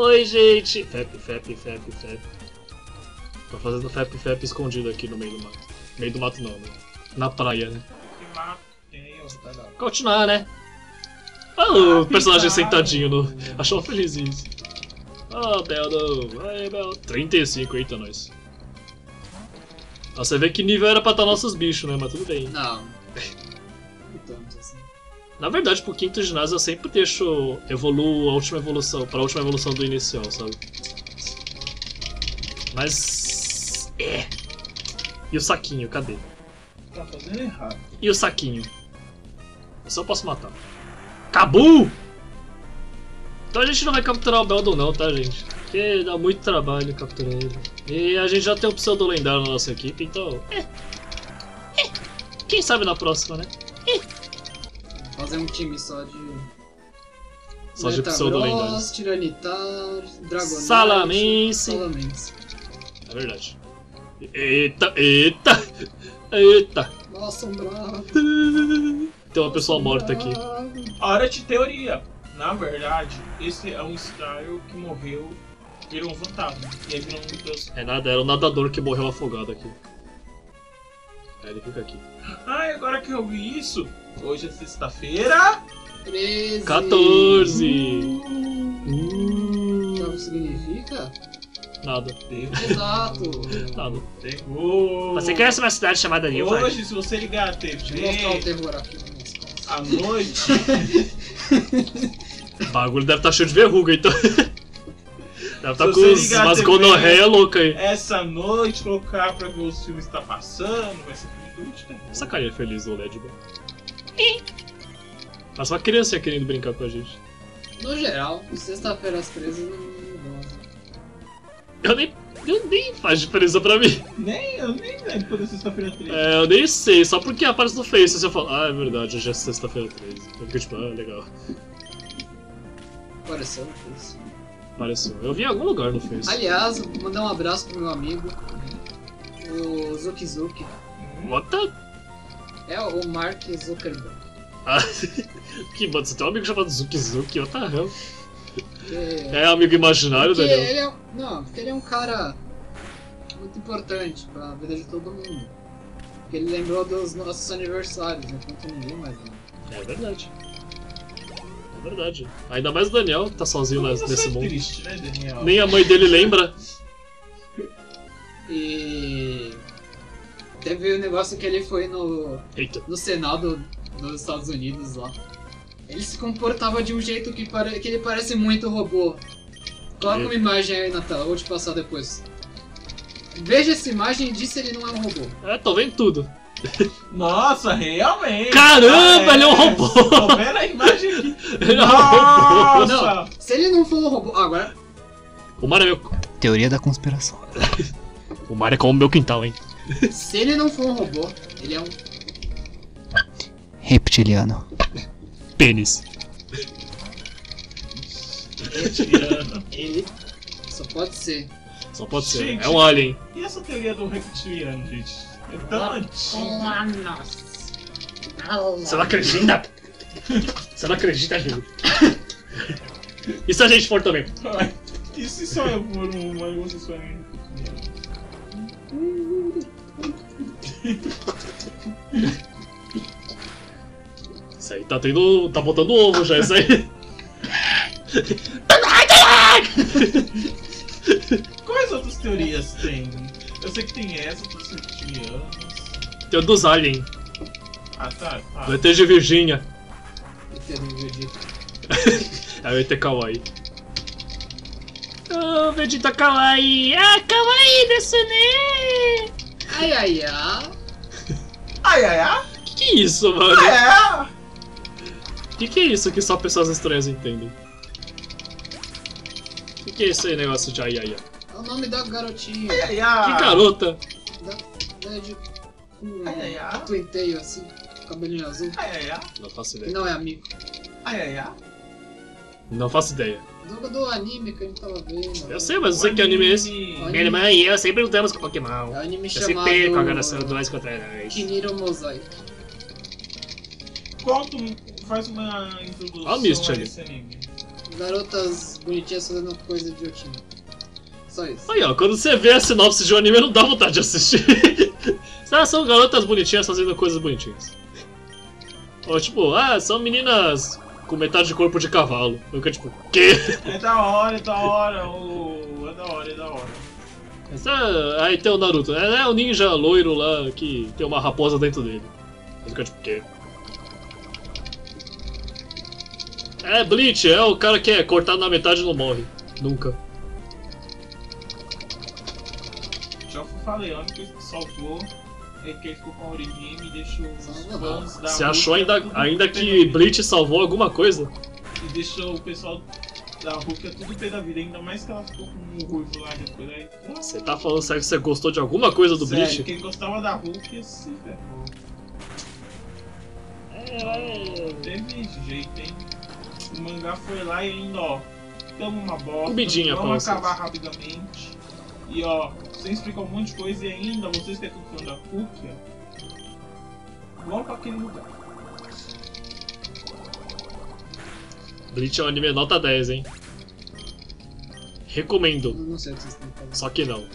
Oi, gente! Fep. Tô fazendo Fep escondido aqui no meio do mato. Meio do mato não, né? Na praia, né? Que mato? Continuar, né? Ah, o personagem sentadinho no... Achou feliz isso. Ah, Beldo. Aê, Beldo. 35, eita, nós. Você vê que nível era pra estar nossos bichos, né? Mas tudo bem. Não. Na verdade, pro quinto ginásio eu sempre deixo... Evoluo a última evolução, pra última evolução do inicial, sabe? Mas... É. E o saquinho, cadê? Tá fazendo errado. E o saquinho? Esse eu posso matar. Cabu! Então a gente não vai capturar o Beldo não, tá, gente? Porque dá muito trabalho capturar ele. E a gente já tem o pseudo lendário na nossa equipe, então... Quem sabe na próxima, né? Fazer um time só de... Só de pseudo lendário. Tiranitar, Dragonite... Salamence. É verdade. Eita! Nossa, um bravo. Tem uma pessoa morta aqui. Hora de teoria. Na verdade, esse é um Style que morreu, virou um fantasma. E aí virou um deus. É nada, era um nadador que morreu afogado aqui. Aí ele fica aqui. Ai, agora que eu vi isso, hoje é sexta-feira. 13. 14. Então significa? Nada. Exato. Nada. Pegou. Você conhece uma cidade chamada Nilvaig? Hoje, se você ligar a TV... Vou mostrar o terror aqui nas minhas costas. À noite... O bagulho deve estar cheio de verruga, então... Deve estar com umas gonorreias loucas aí. Essa noite, colocar pra ver os filmes que tá passando, vai ser filme do terror. Essa carinha feliz do LED, velho. Mas uma criança querendo brincar com a gente. No geral, sexta-feira às 13 não gosta. Eu nem faz diferença pra mim. Eu nem lembro quando é sexta-feira 13. É, eu nem sei, só porque aparece no Face você fala, ah, é verdade, hoje é sexta-feira 13. Eu fico tipo, ah, legal. Apareceu no Face. Apareceu, eu vi em algum lugar no Face. Aliás, vou mandar um abraço pro meu amigo, o Zukizuki. What the? É o Mark Zuckerberg. Ah, que mano, você tem um amigo chamado Zukizuki, what the hell? É amigo imaginário, porque Daniel? Porque ele é um cara muito importante pra vida de todo mundo. Porque ele lembrou dos nossos aniversários, enquanto ninguém mais lembra. É verdade. Ainda mais o Daniel tá sozinho nesse mundo. Triste, né, Daniel? Nem a mãe dele lembra. E... Teve um negócio que ele foi no Senado dos Estados Unidos lá. Ele se comportava de um jeito que ele parece muito robô. Coloca uma imagem aí na tela, vou te passar depois. Veja essa imagem e diz se ele não é um robô. É, tô vendo tudo. Nossa, realmente! Caramba, ele é um robô! Tô vendo a imagem aqui. Ele é um robô! Não, se ele não for um robô... Agora... O Mario é meu... Teoria da conspiração. O Mario é como o meu quintal, hein? Se ele não for um robô, ele é um... Reptiliano. Pênis. Ele só pode ser. Gente, é um alien. E essa teoria do reptiliano, gente? É tão antiga. Você não acredita? Júlio? E se a gente for também? E se só eu for uma e você só é um reptiliano? Isso aí tá botando ovo já, isso aí. Quais outras teorias tem? Eu sei que tem essa dos reptilianos. Tem o dos aliens. Ah, tá. Do ET de Virgínia. É o ET Kawaii. Oh, Vegeta Kawaii. Ah, Kawaii desse né. Ai, ai, ai. Que isso, mano? Que é isso que só pessoas estranhas entendem? Que é esse negócio de ai-ai-ai? É o nome da garotinha. Ai-ai-ai. Que garota? Da de... Ai-ai-ai. Tuiteio assim, cabelinho azul. Ai-ai-ai. Não faço ideia. Não é amigo. Ai-ai-ai. Não faço ideia. Do anime que a gente tava vendo. Eu sei, mas não sei que anime é esse. Minha irmã e eu sempre lutamos com Pokémon. É um anime chamado... Eu sempre com a geração 2 contra 2. Kiniro Mosaic. Conta, faz uma introdução a esse anime. garotas bonitinhas fazendo coisa idiotinha. Só isso. Aí ó, quando você vê a sinopse de um anime não dá vontade de assistir. Ah, são garotas bonitinhas fazendo coisas bonitinhas. Ou tipo, ah, são meninas com metade de corpo de cavalo. Eu fico tipo, quê? É da hora, é da hora, é da hora, é da hora. Essa, aí tem o Naruto, é o ninja loiro lá que tem uma raposa dentro dele. Ele fica tipo, quê? É Bleach, é o cara que é cortado na metade e não morre. Nunca. Já falei, a única coisa que salvou é que ele ficou com a Orihime e deixou os fãs da... Você achou ainda que Bleach salvou alguma coisa? E deixou o pessoal... Da Rukia tudo pé da vida, ainda mais que ela ficou com o ruivo lá depois aí. Você tá falando sério que você gostou de alguma coisa do Bleach? Sério, quem gostava da Rukia se ferrou. É, teve jeito, hein? O mangá foi lá e ainda, ó, tamo uma bosta, comidinha vamos acabar rapidamente. E ó, você explicou um monte de coisa e ainda vocês que é fã da Rukia, vão pra aquele lugar. Bleach é um anime nota 10, hein? Recomendo. Não sei o que vocês estão falando. Só que não.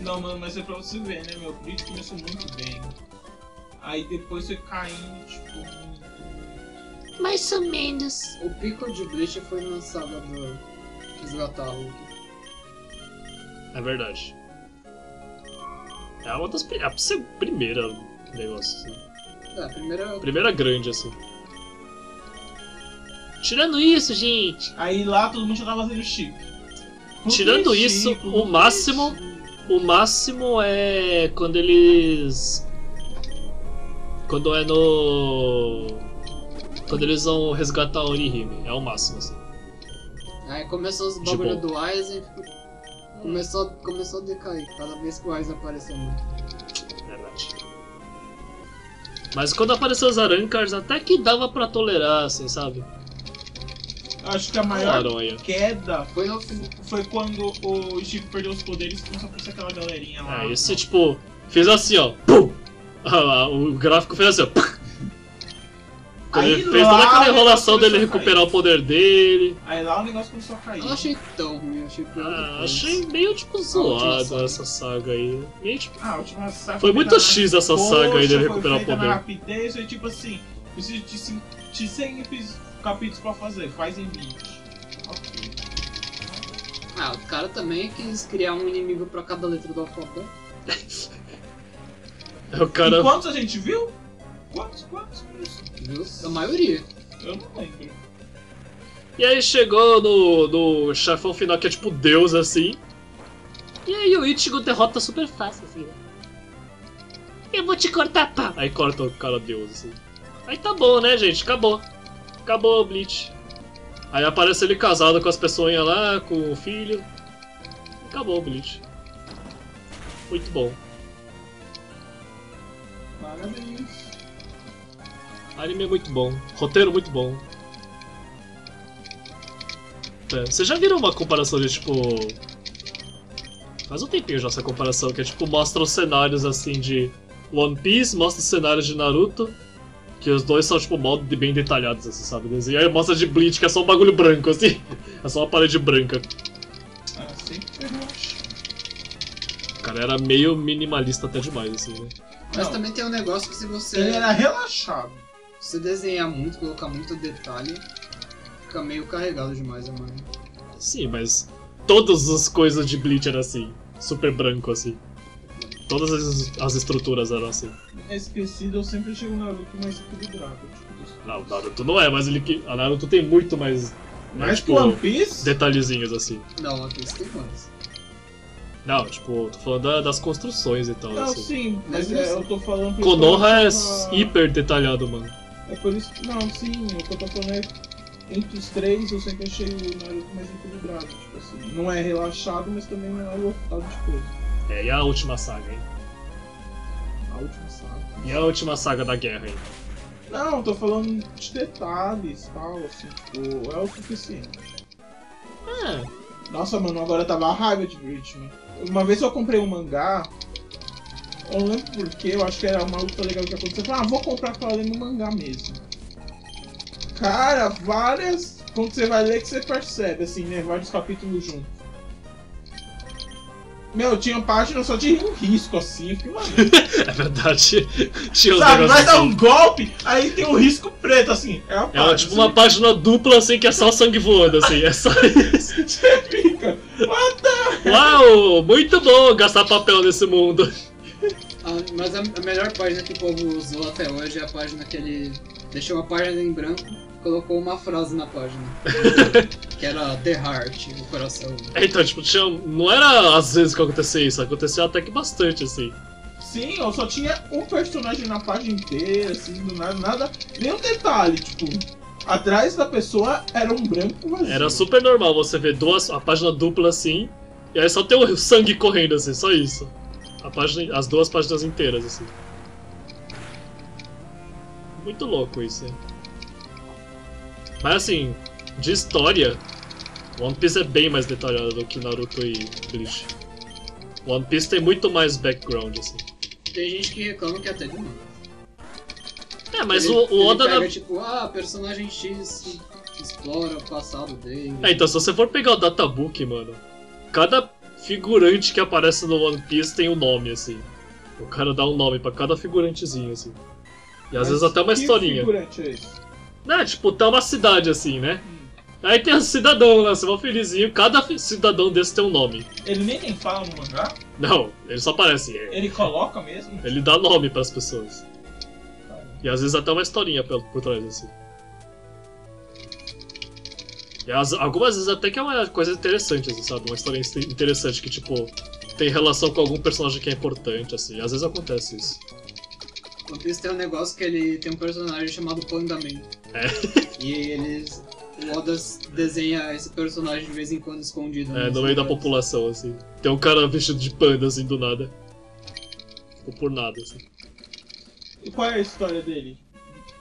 Não, mano, mas é pra você ver, né, meu? Bleach começou muito bem. Aí depois foi caindo, tipo... Mais ou menos. O pico de Bleach foi na saga do Resgatar Hulk. É verdade. É uma das primeiras negócio, assim. É, a primeira... Primeira grande, assim. Tirando isso, gente... Aí lá todo mundo já tava fazendo chip. Tirando isso, o máximo é quando eles... Quando é no... Quando eles vão resgatar a Orihime, é o máximo, assim. Aí começou os bagulho do Aizen e começou a decair, cada vez que o Aizen apareceu muito. Verdade. Mas quando apareceu os Arrancars, até que dava pra tolerar, assim, sabe? Acho que a maior queda foi quando o Ichigo perdeu os poderes e começou a aparecer aquela galerinha lá. É, esse tipo, fez assim ó, pum! O gráfico fez assim ó, pum! Ele fez toda aquela enrolação dele recuperar o poder dele. Aí lá o negócio começou a cair. Eu achei tão ruim, achei pior. Achei meio tipo zoado essa saga aí. Meio, tipo, a última saga foi muito X essa saga aí dele recuperar o poder. Rapidez, foi tipo assim, preciso de 100 episódios. Capítulos pra fazer, faz em 20. Ok. Ah, o cara também quis criar um inimigo pra cada letra do alfabeto. É o cara... E quantos a gente viu? Quantos? Viu? A maioria. Eu não lembro. E aí chegou no chefão final que é tipo Deus assim. E aí o Ichigo derrota super fácil assim. Eu vou te cortar, pá! Aí corta o cara Deus assim. Aí tá bom, né, gente? Acabou. Acabou, Bleach. Aí aparece ele casado com as pessoinhas lá, com o filho. Acabou o Bleach. Muito bom. Parabéns. Anime é muito bom. Roteiro muito bom. É, vocês já viram uma comparação de tipo... Faz um tempinho já essa comparação, que é tipo, mostra os cenários assim de One Piece, mostra os cenários de Naruto. Que os dois são, tipo, bem detalhados, assim, sabe? E aí mostra de Bleach, que é só um bagulho branco, assim. É só uma parede branca. Ah, sim, eu acho. O cara era meio minimalista até demais, assim, né? Mas não, também tem um negócio que se você... Ele era relaxado. Se você desenhar muito, colocar muito detalhe, fica meio carregado demais, mano. Sim, mas todas as coisas de Bleach eram assim. Super branco, assim. Todas as estruturas eram assim. Esquecido, eu sempre achei o Naruto mais equilibrado. Tipo, não, o Naruto não é, mas ele... A Naruto tem muito mais... Mais tipo, One Piece? Detalhezinhos assim. Não, One Piece tem mais. Não, tipo, tô falando das construções e tal. Não, assim. Sim, mas eu tô falando... Konoha é hiper detalhado, mano. É por isso que... Não, sim, o que eu tô falando é... Entre os três, eu sempre achei o Naruto mais equilibrado, tipo assim. Não é relaxado, mas também não é lotado de coisa. É, e a última saga, hein? A última saga? E a última saga da guerra, hein? Não, tô falando de detalhes, tal, assim, tipo, é o suficiente. É. Nossa, mano, agora tava a raiva de Bleach, mano. Uma vez eu comprei um mangá, eu não lembro porquê, eu acho que era uma luta legal que aconteceu. Eu falei, ah, vou comprar pra ler no mangá mesmo. Cara, várias quando você vai ler que você percebe, assim, né? Vários capítulos juntos. Meu, tinha página só de um risco, assim, que mano. É verdade. Tinha um sabe, vai dar um golpe, aí tem um risco preto, assim. É uma página, tipo assim. Uma página dupla, assim, que é só sangue voando, assim. É só isso. Você fica, what the... Uau, muito bom gastar papel nesse mundo. Mas a melhor página que o povo usou até hoje é a página que ele deixou a página em branco, colocou uma frase na página. Que era The Heart, o coração. Então, tipo, tinha, não era às vezes que acontecia isso, aconteceu até que bastante, assim. Sim, eu só tinha um personagem na página inteira, assim, do nada, nem um detalhe, tipo, atrás da pessoa era um branco vazio. Era super normal você ver a página dupla assim, e aí só tem o sangue correndo, assim, só isso. A página, as duas páginas inteiras, assim. Muito louco isso, hein? Mas assim, de história, One Piece é bem mais detalhado do que Naruto e Bleach. One Piece tem muito mais background, assim. Tem gente que reclama que até demais. É, mas o Oda... Ele pega, tipo, ah, personagem X explora o passado dele... É, então se você for pegar o databook, mano, cada figurante que aparece no One Piece tem um nome, assim. O cara dá um nome pra cada figurantezinho, assim. E às vezes até uma historinha. Que figurante é esse? Né, tipo, tá uma cidade assim, né? Aí tem um cidadão lá, você vai felizinho, cada cidadão desse tem um nome. Ele nem fala no mangá? Não, ele só aparece. Ele coloca mesmo? Ele dá nome pras pessoas. E às vezes até uma historinha por trás, assim. E algumas vezes até que é uma coisa interessante, assim, sabe? Uma história interessante que, tipo, tem relação com algum personagem que é importante, assim. Às vezes acontece isso. One Piece tem um negócio que ele tem um personagem chamado Pandaman. É. E eles... O Oda desenha esse personagem de vez em quando escondido. É, no meio da população, assim. Tem um cara vestido de panda, assim, do nada. Ficou por nada, assim. E qual é a história dele?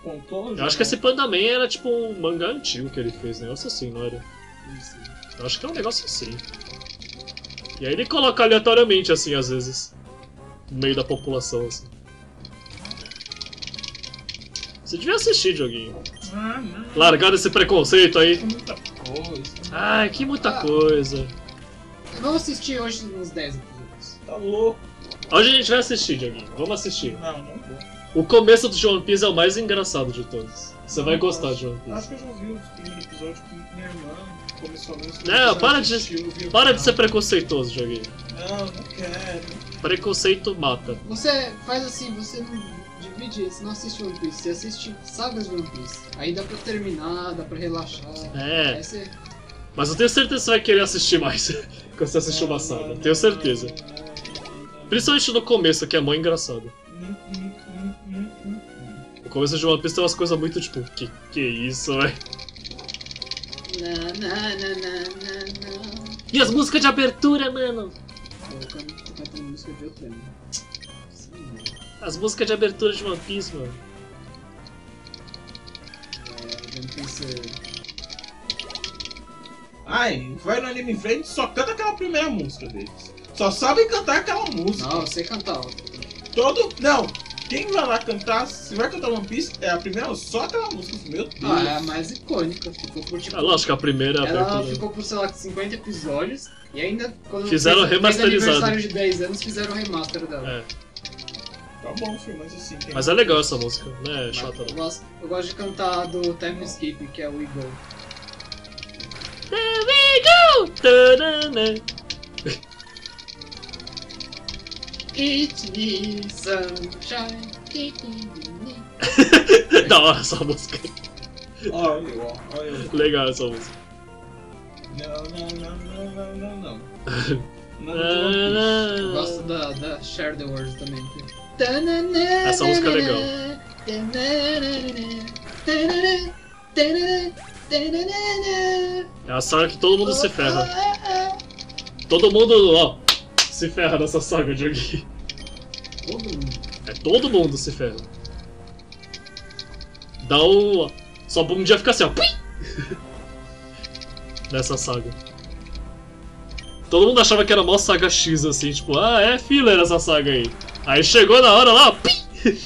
Contou? Eu acho que esse Pandaman era tipo um mangá antigo que ele fez, negócio assim, não era? Sim. Eu acho que é um negócio assim. E aí ele coloca aleatoriamente, assim, às vezes. No meio da população, assim. Você devia assistir, joguinho. Ah, não. Largado esse preconceito aí. Que muita coisa. Ai, que muita coisa. Eu vou assistir hoje uns 10 episódios. Tá louco. Hoje a gente vai assistir, joguinho. Vamos assistir. Não, não vou. O começo do One Piece é o mais engraçado de todos. Você vai gostar de One Piece. Acho que eu já vi os primeiros episódios que minha irmã começou a ver os primeiros. Não, para de ser preconceituoso, joguinho. Não, não quero. Preconceito mata. Você faz assim, você não... Você não assiste One Piece, você assiste sagas de One Piece. Aí dá pra terminar, dá pra relaxar. É. Você... Mas eu tenho certeza que você vai querer assistir mais quando você assistir uma saga. Tenho certeza. Principalmente no começo, que é mó engraçado. O começo de One Piece tem umas coisas muito tipo, que é isso, véi? E as músicas de abertura, mano? Eu canto música de outro, né? As músicas de abertura de One Piece, mano. Ai, vai no anime frente e só canta aquela primeira música deles. Só sabe cantar aquela música. Não, eu sei cantar. Não, quem vai lá cantar, se vai cantar One Piece, é a primeira, só aquela música. Meu Deus. Ah, é a mais icônica. Ficou por tipo... É lógico, a primeira ela ficou por, sei lá, 50 episódios. E ainda, quando fizeram remasterizado. Aniversário de 10 anos, fizeram o remaster dela. É. Tá bom, filho, mas assim... Mas é legal essa música, né? É chata. Eu gosto de cantar do Time Skip, que é We Go. There we go! Tadana. It's me, sunshine, kicking me. Da hora essa música. Olha eu. Legal essa música. Não. Eu gosto da Share the World também, filho. Essa música é legal. É a saga que todo mundo se ferra. Todo mundo, ó, se ferra nessa saga de Yogi. Todo mundo? É, todo mundo se ferra. Dá um... Só pra um dia ficar assim, ó. Nessa saga. Todo mundo achava que era mó saga X, assim, tipo, ah, é filler essa saga aí. Aí chegou na hora lá, pim!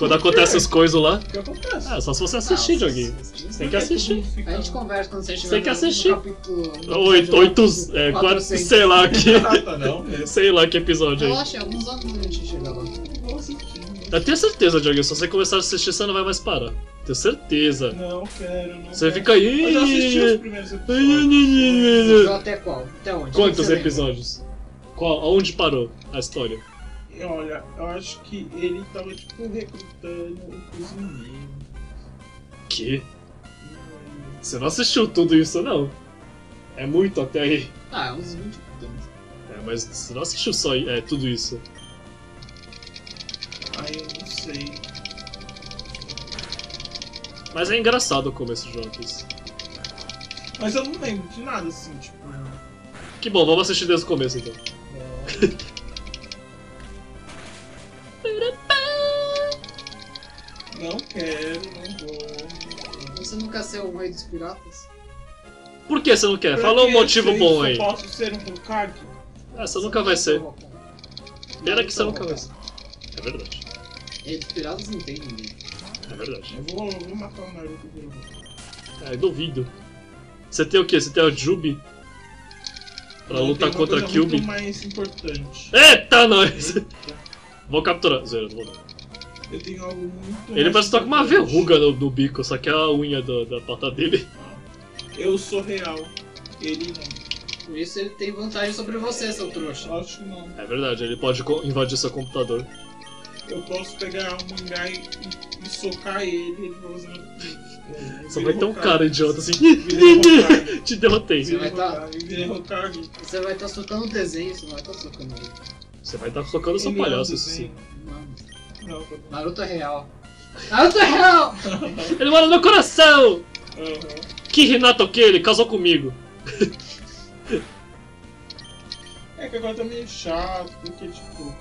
Quando acontece as coisas lá. O que acontece? Ah, só se você assistir, Dioguinho. Tem que assistir. A gente conversa quando você estiver. Tem que assistir. Oito. Sei lá que. Sei lá que episódio aí. Relaxa, alguns anos a gente chega lá. Eu tenho certeza, Dioguinho. Se você começar a assistir, você não vai mais parar. Tenho certeza. Não quero, não. Você fica aí. Eu já assisti os primeiros episódios. Até qual? Até onde? Quantos episódios? Qual? Onde parou a história? Olha, eu acho que ele tava tipo recrutando um cozinheiro. Que? Você não assistiu tudo isso, não? É muito até aí. Ah, uns 20 anos. É, mas você não assistiu só tudo isso? Ah, eu não sei. Mas é engraçado como esses jogos. Mas eu não lembro de nada assim, tipo. Que bom, vamos assistir desde o começo então. É. Não quero, não vou. Você não quer ser o rei dos piratas? Por que você não quer? Fala um motivo bom aí. Eu posso ser um Hokage? Ah, você nunca vai ser. Pena que você nunca vai ser. É verdade. Rei dos piratas não tem ninguém. É verdade. Eu vou matar o Naruto e o Boruto. Ah, duvido. Você tem o quê? Você tem o Jubi? Pra lutar contra a Kyubi? Muito mais importante. Eita, nós! Vou capturar. Zero, não vou dar. Eu tenho algo muito. Ele parece que tá com uma verruga no bico, só que é a unha da pata dele. Eu sou real, ele não. Por isso ele tem vantagem sobre você, seu trouxa. Acho que não. É verdade, ele pode invadir seu computador. Eu posso pegar um mangá e socar ele, ele vai usar. Só vai ter um cara idiota assim. Te derrotei. Você vai estar socando o desenho, você não vai estar socando ele. Você vai estar socando seu palhaço, sim. Naruto é real. Naruto é real! Ele mora no meu coração! Uhum. Que Renato que ele casou comigo. É que agora tá meio chato, porque tipo...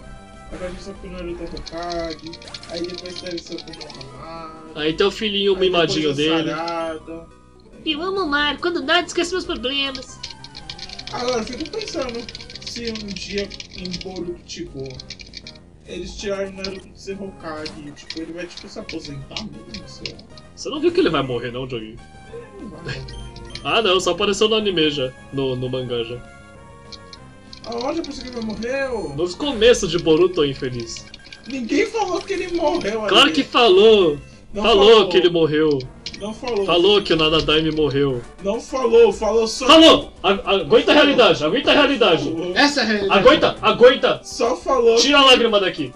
Agora a gente sabe que o Naruto é Hokage, aí depois deve ser o Konohamarul... Aí tem o filhinho mimadinho dele. Sarada. Eu amo o mar, quando nada esquece meus problemas. Agora eu fico pensando, se um dia em Boruto tipo... Eles tiraram o Naruto de ser Hokage, tipo, ele vai tipo se aposentar mesmo, sei lá. Você não viu que ele vai morrer não, Joguinho? Ah não, só apareceu no anime já, no mangá já. Aonde eu pensei que ele morreu? Nos começos de Boruto, infeliz. Ninguém falou que ele morreu ali. Claro que falou! Falou que ele morreu. Não falou. Falou que o Nanadaime morreu. Não falou, falou só. Falou! Aguenta a realidade, aguenta a realidade. Essa é a realidade. Aguenta, aguenta. Só falou. Tira a lágrima daqui.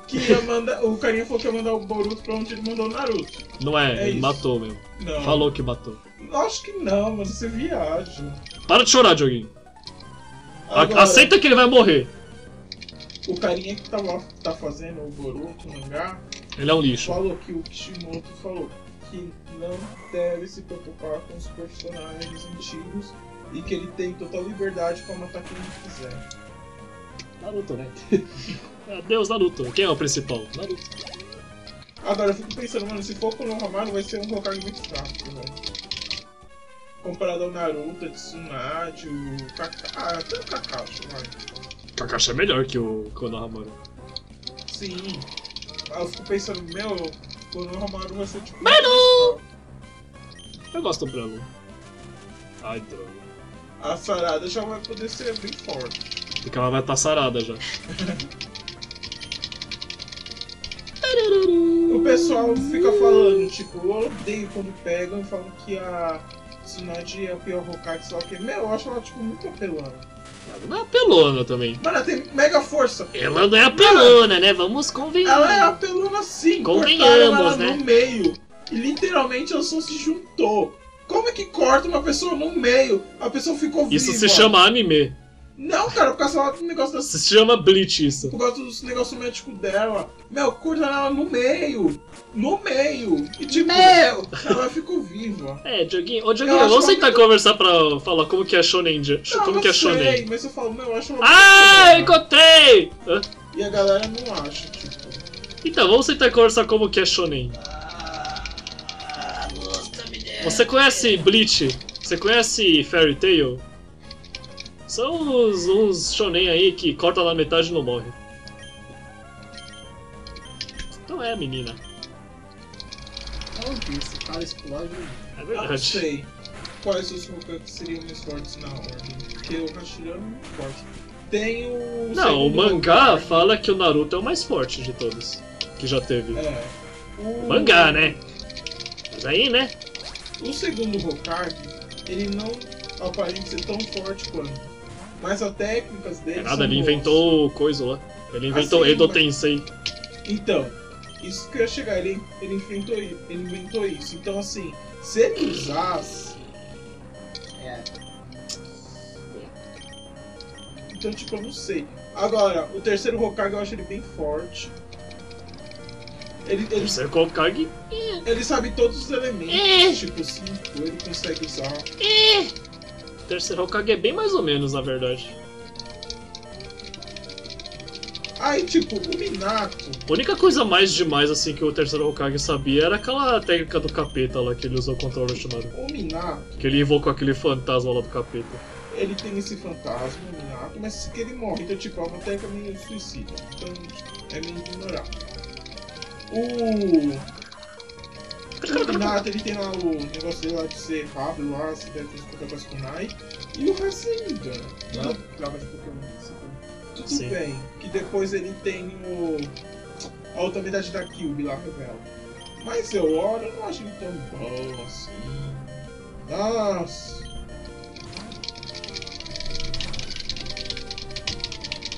O carinha falou que ia mandar o Boruto pra onde ele mandou o Naruto. Não é, ele matou, meu. Não. Falou que matou. Acho que não, mas você viaja. Para de chorar, Dioguinho. Aceita que ele vai morrer. O carinha que tá fazendo o Boruto, o mangá. Ele é um lixo. Falou que o Kishimoto falou que não deve se preocupar com os personagens antigos e que ele tem total liberdade pra matar quem ele quiser. Naruto, né? Adeus, Naruto. Quem é o principal? Naruto. Agora eu fico pensando, mano, se for Konohamaru vai ser um Hokage muito fraco, velho. Comparado ao Naruto, Tsunade, o Kakashi. Ah, até o Kakashi, vai. Kakashi é melhor que o Konohamaru. Sim. Eu fico pensando, meu, o Konohamaru vai ser tipo... Mano! Eu gosto do Bravo. Ai, droga. A Sarada já vai poder ser bem forte. Porque ela vai estar sarada já. O pessoal fica falando, tipo, eu odeio quando pegam e falam que a Tsunade é o pior Hokage, só que, meu, eu acho ela, tipo, muito apelona. Ela não é apelona também. Mano, ela tem mega força. Ela não é apelona, né? Vamos convencer. Ela é apelona sim. Convenhamos, ela né? No meio. E literalmente ela só se juntou. Como é que corta uma pessoa no meio? A pessoa ficou viva. Isso se chama anime. Não, cara, por causa do negócio da... Se chama Bleach isso. Por causa dos negócios médicos dela. Meu, corta ela no meio. No meio. E tipo, meu, ela ficou viva. É, Dioguinho, ô Dioguinho, vamos sentar e conversar pra falar como que é Shonen. Não, como que é Shonen. Sei, mas eu falo, meu, eu acho uma... Ah, encontrei! Hã? E a galera não acha, tipo... Então, vamos sentar e conversar como que é Shonen. Você conhece Bleach? Você conhece Fairy Tail? São uns shonen aí que corta na metade e não morre. Então é, menina. One Piece, o cara explode. É verdade. Não sei quais os Hokages seriam mais fortes na ordem, porque o Hokashirama é muito forte. Tem o... Não, o mangá fala que o Naruto é o mais forte de todos que já teve. É. O mangá, né? Mas aí, né? O segundo Hokage, ele não aparenta ser tão forte quanto. Mas as técnicas dele são nada, ele inventou coisa lá. Ele inventou Edo Tensei. Então, isso que eu ia chegar, ele inventou isso. Então, assim, se ele usasse... Então, tipo, eu não sei. Agora, o terceiro Hokage eu acho ele bem forte. O terceiro Hokage? Ele sabe todos os elementos, tipo, 5, ele consegue usar. O terceiro Hokage é bem mais ou menos, na verdade. Aí, tipo, o Minato... A única coisa mais demais, assim, que o terceiro Hokage sabia era aquela técnica do capeta lá, que ele usou contra o Orochimaru. O Minato... Que ele invocou aquele fantasma lá do capeta. Ele tem esse fantasma, o Minato, mas que ele morre, então, tipo, é uma técnica meio suicida. Então, é meio ignorar. O Minato, ele tem lá o negócio dele lá de ser rápido lá, se deve ter com as Kunai. E o resto ainda, né? Trava de Pokémon. Tudo Sim. bem, que depois ele tem a autoridade da Kyubi lá revela. Mas eu não acho ele tão bom assim. Nossa!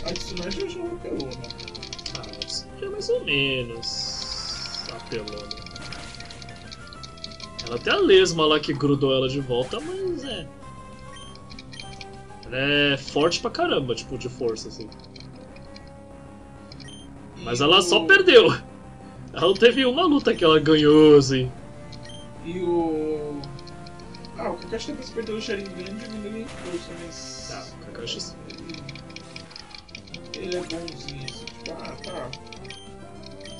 A Tsunade eu já não apelou, né? Ah, é mais ou menos apelou, né? Ela tem a lesma lá que grudou ela de volta, mas é... Ela é forte pra caramba, tipo, de força, assim. Mas ela só perdeu. Ela não teve uma luta que ela ganhou, assim. E o... Ah, o Kakashi depois perdeu o Sharingan e diminuiu nem força, mas... Ah, o Kakashi... Ele é bonzinho, assim, tipo, ah, tá.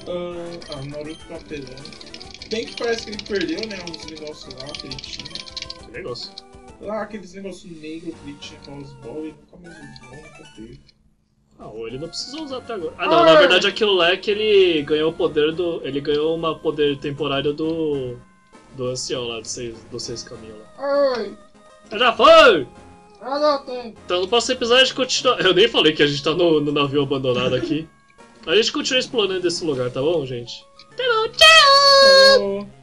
Ah, o Naruto tá pelando. Bem que parece que ele perdeu, né, uns negócios lá que ele tinha. Que negócio? Lá, aqueles negócios negros que ele tinha com os balls, ele nunca mais usou, nunca teve. Ah, ou ele não precisou usar até agora. Ah, não, na verdade aquilo lá é que ele ganhou o poder do... Ele ganhou uma poder temporário do... Do ancião lá, dos seis caminhos lá. Ai! Já foi! Ah, não, tem! Então no próximo episódio continua... Eu nem falei que a gente tá no navio abandonado aqui. A gente continua explorando esse lugar, tá bom, gente? Tá bom, tchau!